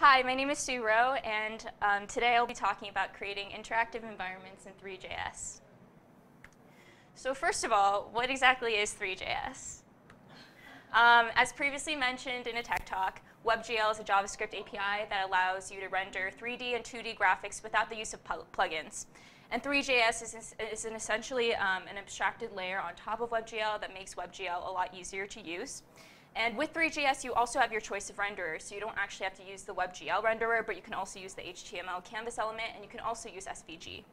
Hi, my name is Sue Roh, and today I'll be talking about creating interactive environments in Three.js. So first of all, what exactly is Three.js? As previously mentioned in a tech talk, WebGL is a JavaScript API that allows you to render 3D and 2D graphics without the use of plugins. And Three.js is essentially an abstracted layer on top of WebGL that makes WebGL a lot easier to use. And with Three.js, you also have your choice of renderers, so you don't actually have to use the WebGL renderer, but you can also use the HTML canvas element, and you can also use SVG.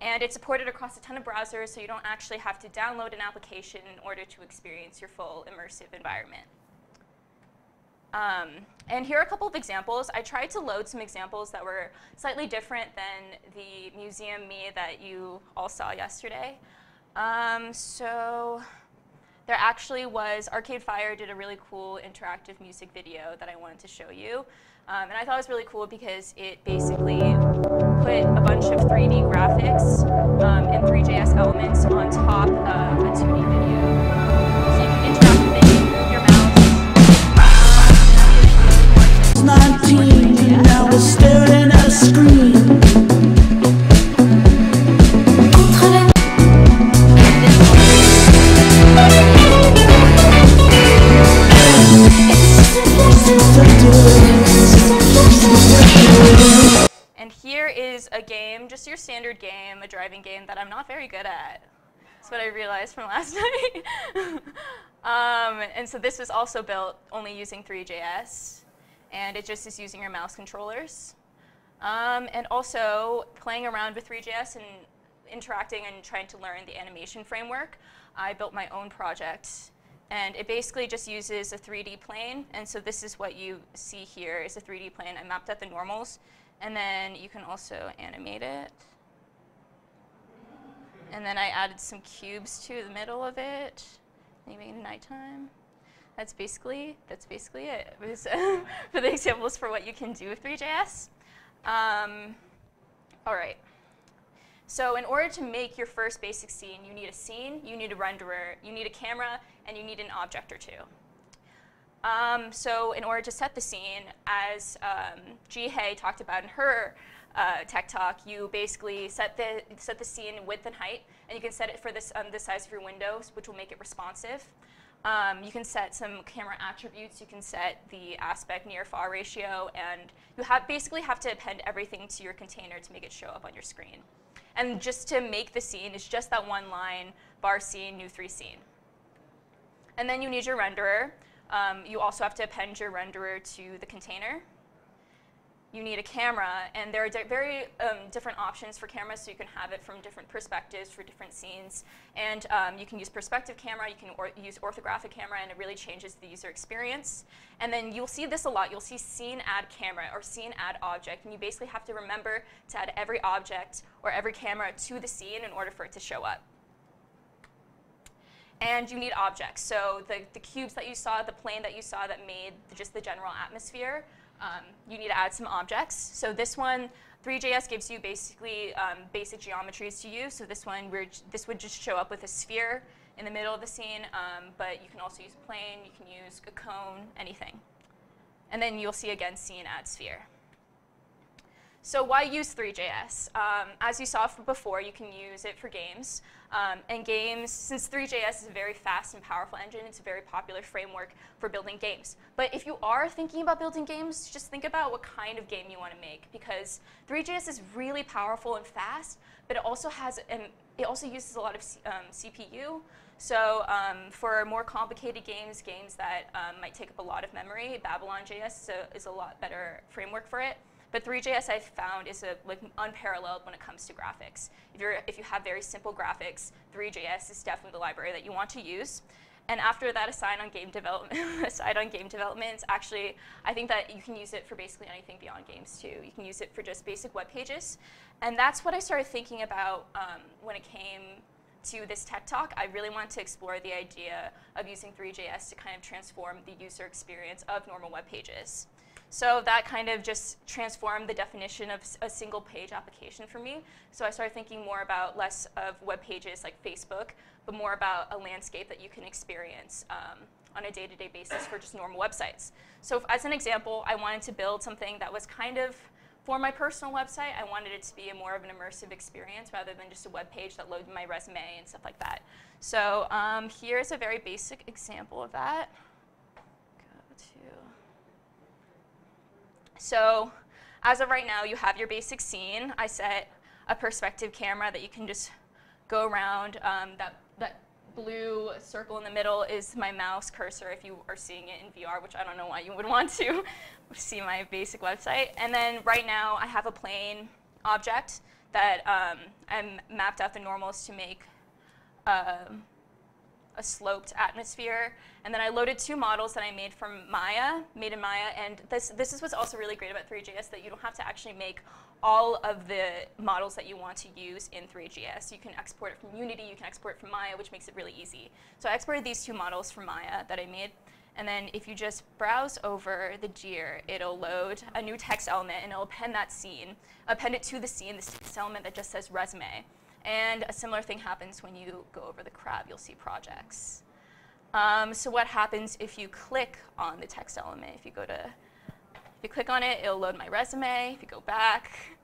And it's supported across a ton of browsers, so you don't actually have to download an application in order to experience your full immersive environment. And here are a couple of examples. I tried to load some examples that were slightly different than the Museum.me that you all saw yesterday. So there actually was, Arcade Fire did a really cool interactive music video that I wanted to show you. And I thought it was really cool because it basically put a bunch of 3D graphics and Three.js elements on top of a 2D video. So you can interact with it, move your mouse. 19, and I was staring at a screen. A game, just your standard game, a driving game that I'm not very good at. That's what I realized from last night. And so this was also built only using Three.js, and it just is using your mouse controllers. And also playing around with Three.js and interacting and trying to learn the animation framework, I built my own project. And it basically just uses a 3D plane, and so this is what you see here is a 3D plane. I mapped out the normals. And then you can also animate it. And then I added some cubes to the middle of it. Maybe in nighttime. That's basically it. It was for the examples for what you can do with Three.js. All right. So in order to make your first basic scene, you need a renderer, you need a camera, and you need an object or two. So in order to set the scene, as Ji Hei talked about in her tech talk, you basically set the scene width and height, and you can set it for this the size of your windows, which will make it responsive. You can set some camera attributes. You can set the aspect near far ratio, and you basically have to append everything to your container to make it show up on your screen. And just to make the scene, it's just that one line, bar scene, new 3 scene. And then you need your renderer. You also have to append your renderer to the container. You need a camera, and there are very different options for cameras, so you can have it from different perspectives for different scenes. And you can use perspective camera, you can use orthographic camera, and it really changes the user experience. And then you'll see this a lot. You'll see scene add camera or scene add object, and you basically have to remember to add every object or every camera to the scene in order for it to show up. And you need objects. So the cubes that you saw, the plane that you saw that made just the general atmosphere, you need to add some objects. So this one, Three.js gives you basically basic geometries to use. So this one, this would just show up with a sphere in the middle of the scene. But you can also use a plane. You can use a cone, anything. And then you'll see, again, scene add sphere. So why use Three.js? As you saw before, you can use it for games. And games, since Three.js is a very fast and powerful engine, it's a very popular framework for building games. But if you are thinking about building games, just think about what kind of game you want to make, because Three.js is really powerful and fast, but it also has, it also uses a lot of CPU. So for more complicated games that might take up a lot of memory, Babylon.js is a lot better framework for it. But Three.js, I've found, is unparalleled when it comes to graphics. If you have very simple graphics, Three.js is definitely the library that you want to use. And after that, aside on game development, actually, I think that you can use it for basically anything beyond games too. You can use it for just basic web pages, and that's what I started thinking about when it came to this tech talk. I really wanted to explore the idea of using Three.js to kind of transform the user experience of normal web pages. So that kind of just transformed the definition of a single page application for me. So I started thinking more about less of web pages like Facebook, but more about a landscape that you can experience on a day-to-day basis for just normal websites. So if, as an example, I wanted to build something that was kind of for my personal website. I wanted it to be a more of an immersive experience rather than just a web page that loaded my resume and stuff like that. So here's a very basic example of that. So as of right now, you have your basic scene. I set a perspective camera that you can just go around. That blue circle in the middle is my mouse cursor if you are seeing it in VR, which I don't know why you would want to see my basic website. And then right now, I have a plain object that I mapped out the normals to make a sloped atmosphere. And then I loaded two models that I made from Maya, And this is what's also really great about Three.js, that you don't have to actually make all of the models that you want to use in Three.js. You can export it from Unity, you can export it from Maya, which makes it really easy. So I exported these two models from Maya that I made. And then if you just browse over the gear, it'll load a new text element and it'll append that scene, append it to the scene, this text element that just says resume. And a similar thing happens when you go over the crab. You'll see projects. So what happens if you click on the text element? If you click on it, it'll load my resume. If you go back,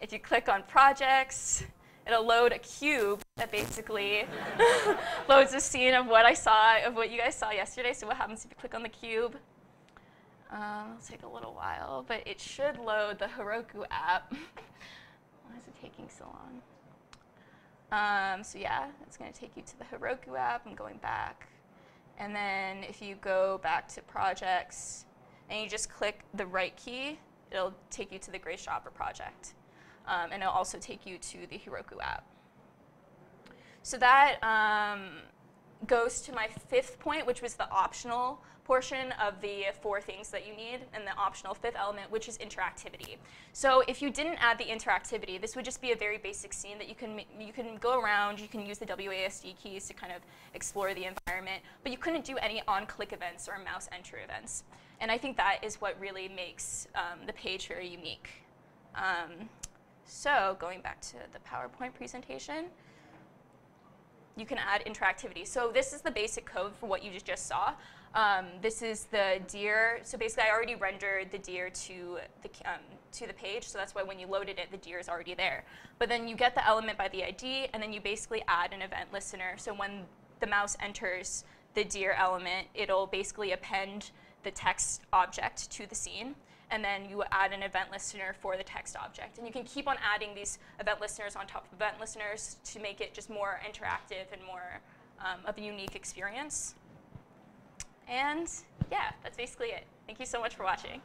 if you click on projects, it'll load a cube that basically loads a scene of what I saw, of what you guys saw yesterday. So what happens if you click on the cube? It'll take a little while, but it should load the Heroku app. Why is it taking so long? So yeah, it's going to take you to the Heroku app. I'm going back. And then if you go back to projects and you just click the right key, it'll take you to the Grace Dropper project. And it'll also take you to the Heroku app. So that goes to my fifth point, which was the optional portion of the four things that you need, and the optional fifth element, which is interactivity. So if you didn't add the interactivity, this would just be a very basic scene that you can go around, you can use the WASD keys to kind of explore the environment, but you couldn't do any on-click events or mouse entry events. And I think that is what really makes the page very unique. So going back to the PowerPoint presentation, you can add interactivity. So this is the basic code for what you just saw. This is the deer. So basically, I already rendered the deer to the page. So that's why when you loaded it, the deer is already there. But then you get the element by the ID, and then you basically add an event listener. So when the mouse enters the deer element, it'll basically append the text object to the scene. And then you add an event listener for the text object. And you can keep on adding these event listeners on top of event listeners to make it just more interactive and more of a unique experience. And yeah, that's basically it. Thank you so much for watching.